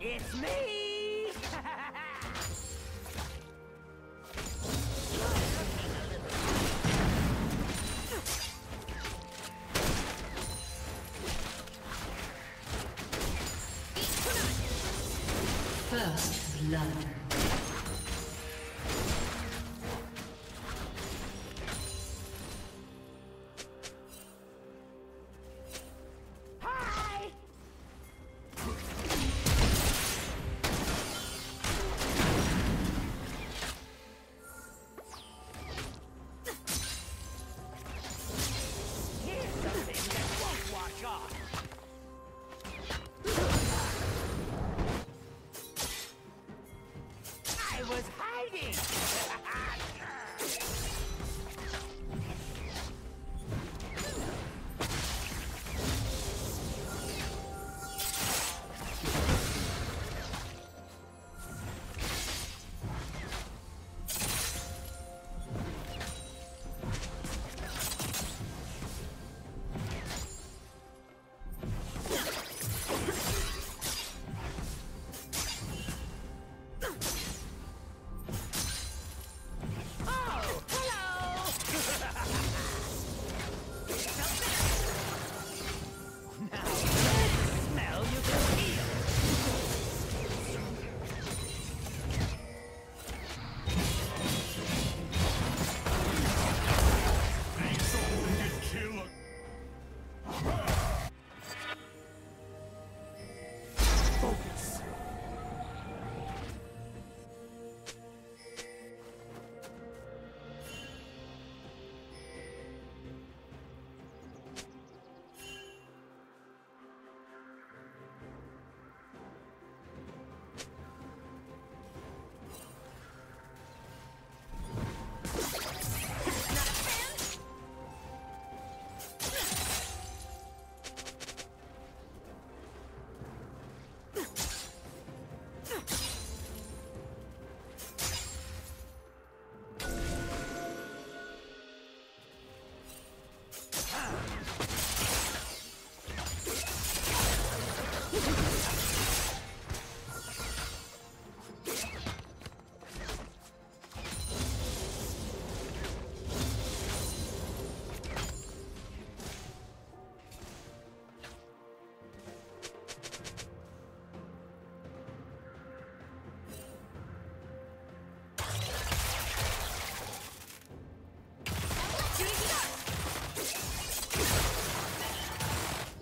It's me! First blood.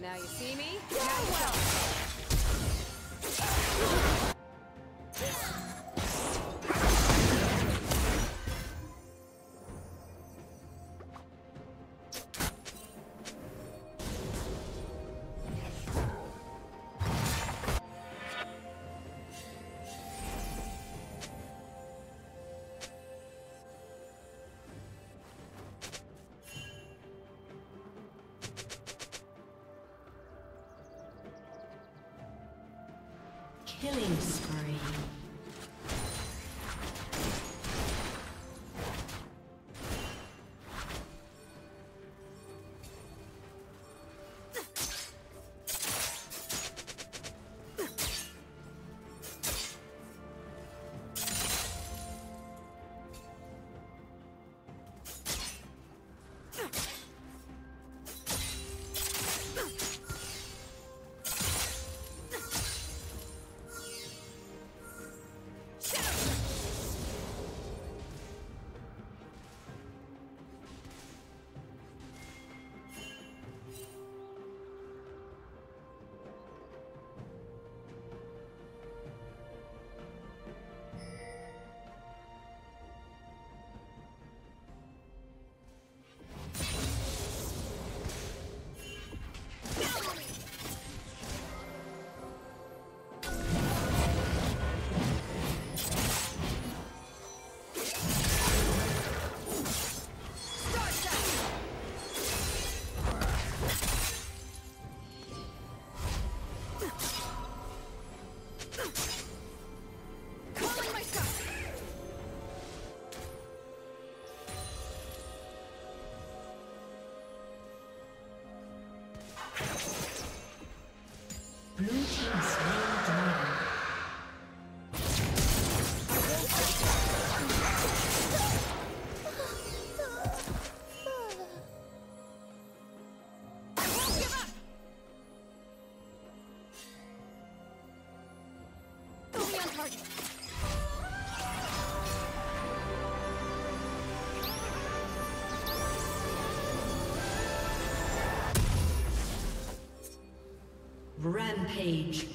Now you see me? Now you well. Killing spree. Blue team slain dragon. Rampage.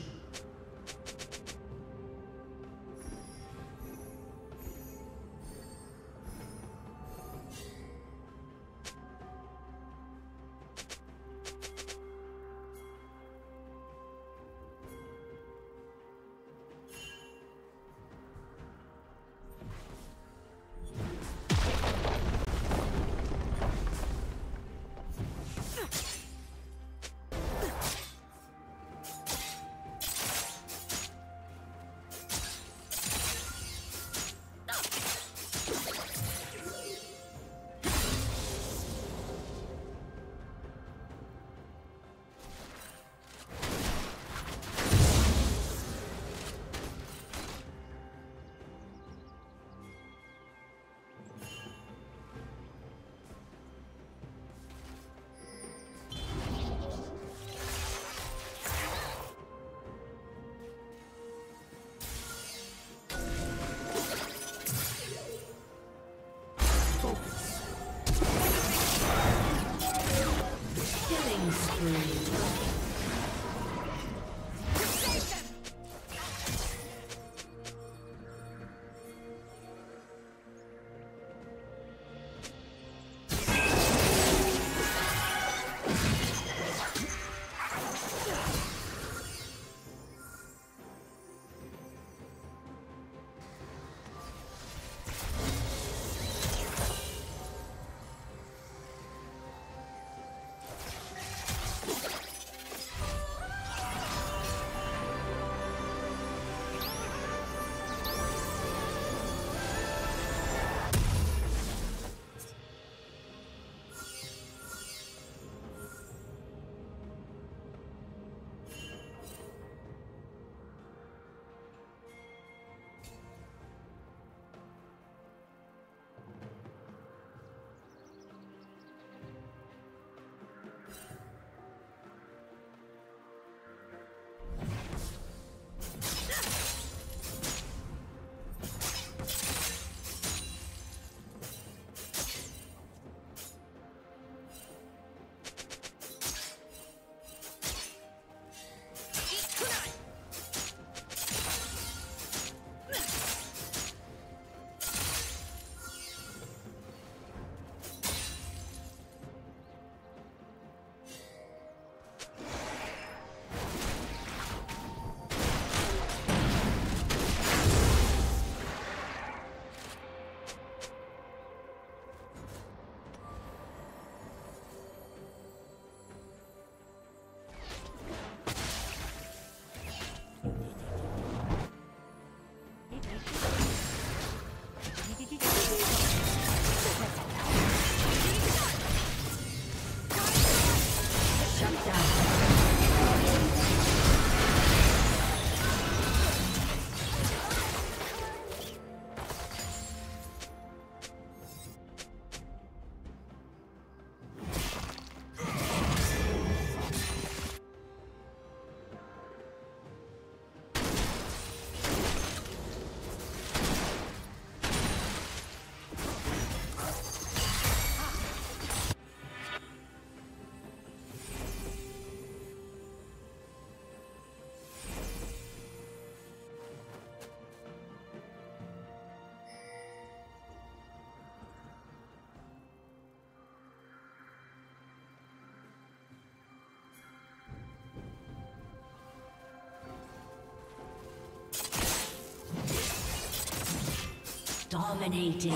Dominating.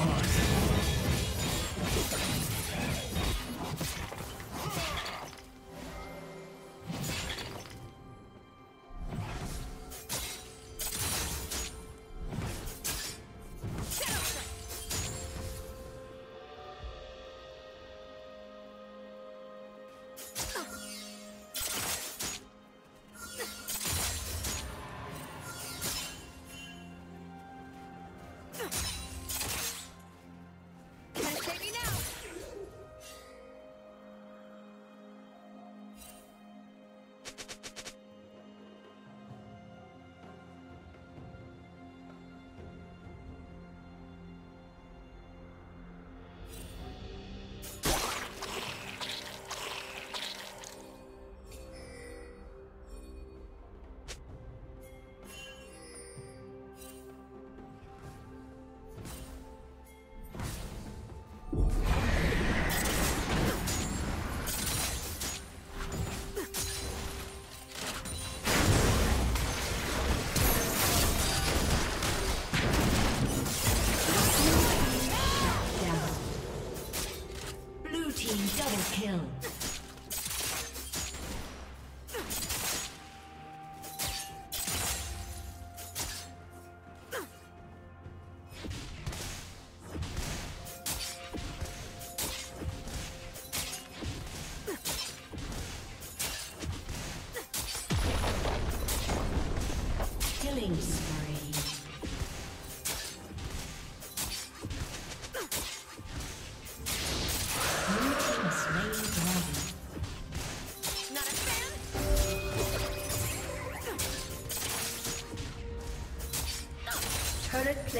Killing spree. New team slain dragon. Not a fan. Turret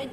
Red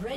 Red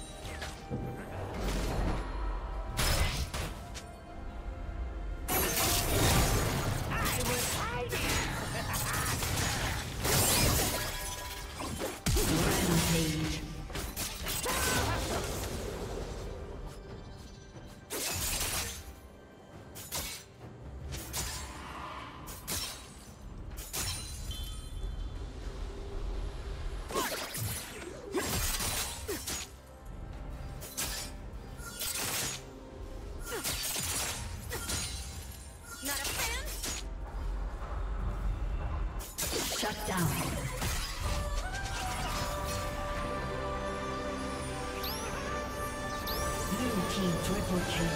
Rampage. Shut down. Triple kill.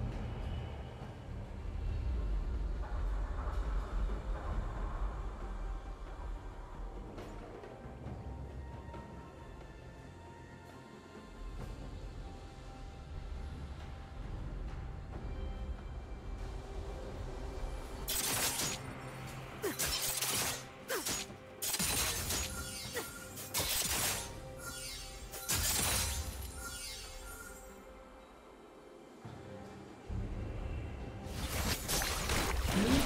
Blue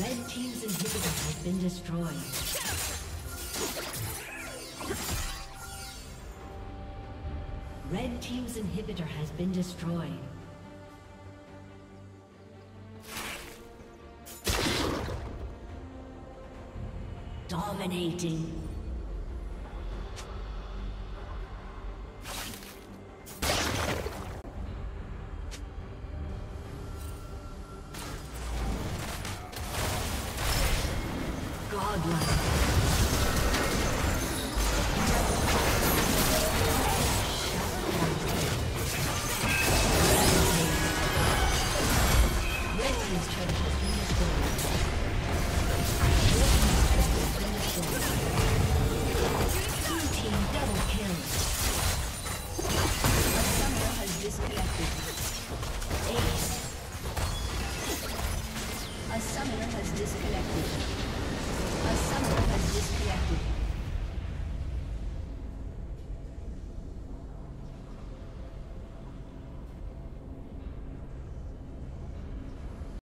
Red team's turret has been destroyed. Red team's inhibitor has been destroyed. Red team's inhibitor has been destroyed. Dominating. Disconnected.